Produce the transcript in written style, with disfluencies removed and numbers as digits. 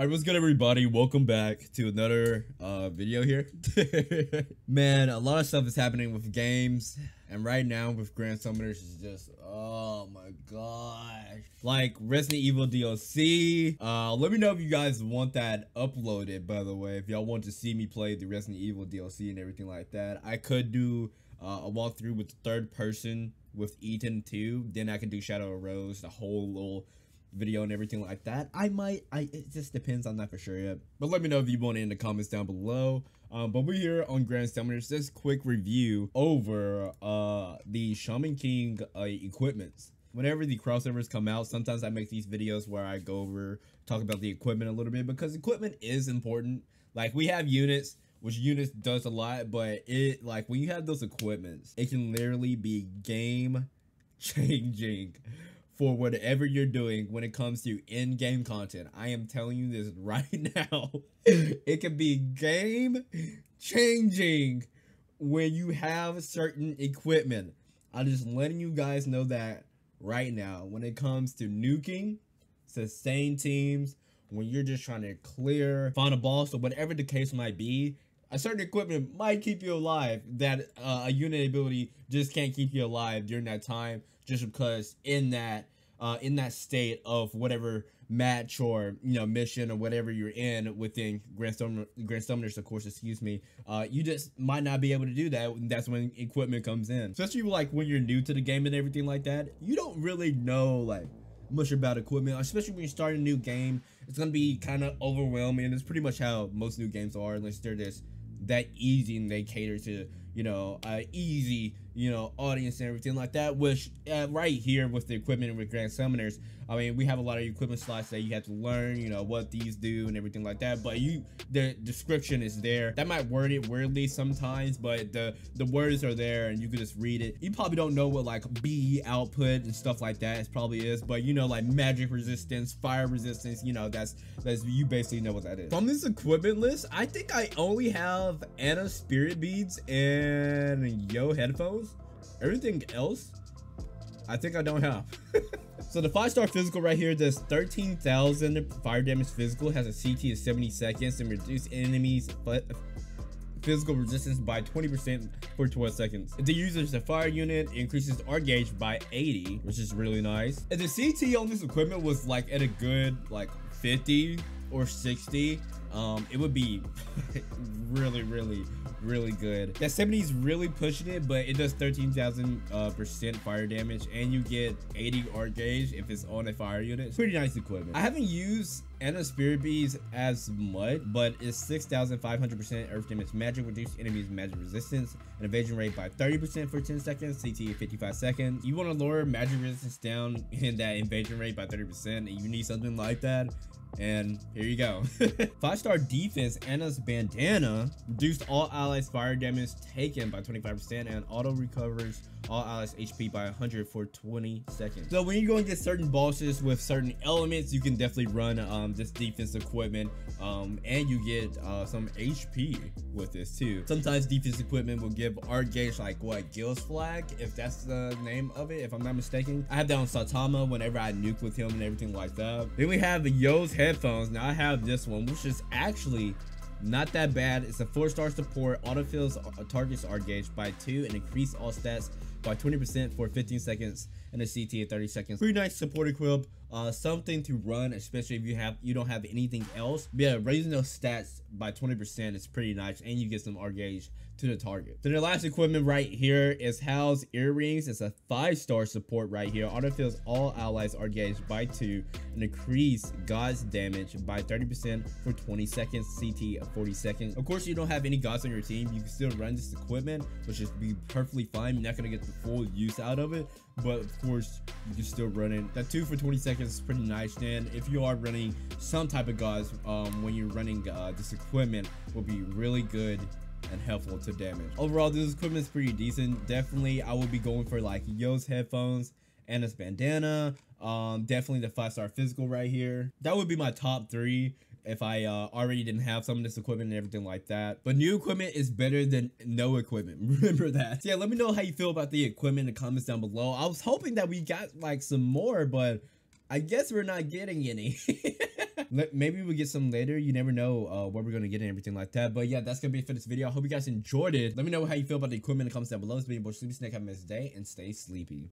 I was good, everybody. Welcome back to another video here. Man, a lot of stuff is happening with games, and right now with Grand Summoners is just, oh my gosh. Like Resident Evil DLC. Let me know if you guys want that uploaded, by the way. If y'all want to see me play the Resident Evil DLC and everything like that, I could do a walkthrough with third person with Ethan too. Then I can do Shadow of Rose, the whole little video and everything like that. It just depends on that for sure yet, but let me know if you want it in the comments down below. But we're here on Grand Summoners. This quick review over the Shaman King equipments. Whenever the crossovers come out, sometimes I make these videos where I go over, talk about the equipment a little bit, because equipment is important. Like, we have units, which units does a lot, but it, like, when you have those equipments, it can literally be game changing for whatever you're doing when it comes to in-game content. I am telling you this right now. It can be game changing when you have certain equipment. I'm just letting you guys know that right now. When it comes to nuking, sustain teams, when you're just trying to clear, find a boss, or whatever the case might be, a certain equipment might keep you alive that a unit ability just can't keep you alive during that time, just because in that state of whatever match or, you know, mission or whatever you're in within Grand Summoners, of course, excuse me, you just might not be able to do that. That's when equipment comes in, especially like when you're new to the game and everything like that. You don't really know like much about equipment, especially when you start a new game. It's gonna be kind of overwhelming. It's pretty much how most new games are, unless they're just that easy and they cater to, you know, easy, you know, audience and everything like that, which right here with the equipment and with Grand Summoners, I mean, we have a lot of equipment slots that you have to learn, you know, what these do and everything like that, but you, the description is there. That might word it weirdly sometimes, but the words are there and you can just read it. You probably don't know what like BE output and stuff like that it probably is, but you know, like magic resistance, fire resistance, you know, that's you basically know what that is. From this equipment list, I think I only have Anna Spirit Beads and Yo Headphones. Everything else, I think I don't have. So the 5-star physical right here does 13,000 fire damage physical, has a CT of 70 seconds, and reduce enemies' physical resistance by 20% for 12 seconds. If the user is a fire unit, it increases R gauge by 80, which is really nice. If the CT on this equipment was like at a good like 50 or 60, it would be really good. That 70 is really pushing it, but it does 13,000 percent fire damage, and you get 80 R gauge if it's on a fire unit. It's pretty nice equipment. I haven't used Anna Spirit Beads as much, but it's 6,500% earth damage magic, reduced enemies magic resistance and evasion rate by 30% for 10 seconds, CT 55 seconds. You want to lower magic resistance down in that evasion rate by 30%, and you need something like that. And here you go. 5-star defense, Anna's Bandana, reduced all allies fire damage taken by 25% and auto recovers all allies HP by 100 for 20 seconds. So when you go and get certain bosses with certain elements, you can definitely run this defense equipment, and you get some HP with this too. Sometimes defense equipment will give R gauge like what, Gil's Flag, if that's the name of it, if I'm not mistaken. I have that on Satama whenever I nuke with him and everything like that. Then we have the Yo's Headphones. Now I have this one, which is actually not that bad. It's a 4-star support, autofills targets R gauge by 2 and increase all stats by 20% for 15 seconds and a CT at 30 seconds. Pretty nice support equip. Something to run, especially if you don't have anything else. But yeah, raising those stats by 20% is pretty nice, and you get some R gauge to the target. So the last equipment right here is Hal's Earrings. It's a 5-star support right here. Autofills all allies R gauge by 2 and increase God's damage by 30% for 20 seconds, CT of 40 seconds. Of course, you don't have any Gods on your team, you can still run this equipment, which is be perfectly fine. You're not gonna get the full use out of it, but of course you can still run it. That 2 for 20 seconds is pretty nice. Then if you are running some type of Gods, when you're running this equipment will be really good and helpful to damage. Overall, this equipment is pretty decent. Definitely I will be going for like Yo's Headphones, Anna's Bandana, definitely the 5-star physical right here. That would be my top 3 if I already didn't have some of this equipment and everything like that. But new equipment is better than no equipment. Remember that. So yeah, let me know how you feel about the equipment in the comments down below. I was hoping that we got like some more, but I guess we're not getting any. Maybe we'll get some later. You never know what we're gonna get and everything like that. But yeah, that's gonna be it for this video. I hope you guys enjoyed it. Let me know how you feel about the equipment in the comments down below. It's been your boy Sleepy Snake. Have a nice day and stay sleepy.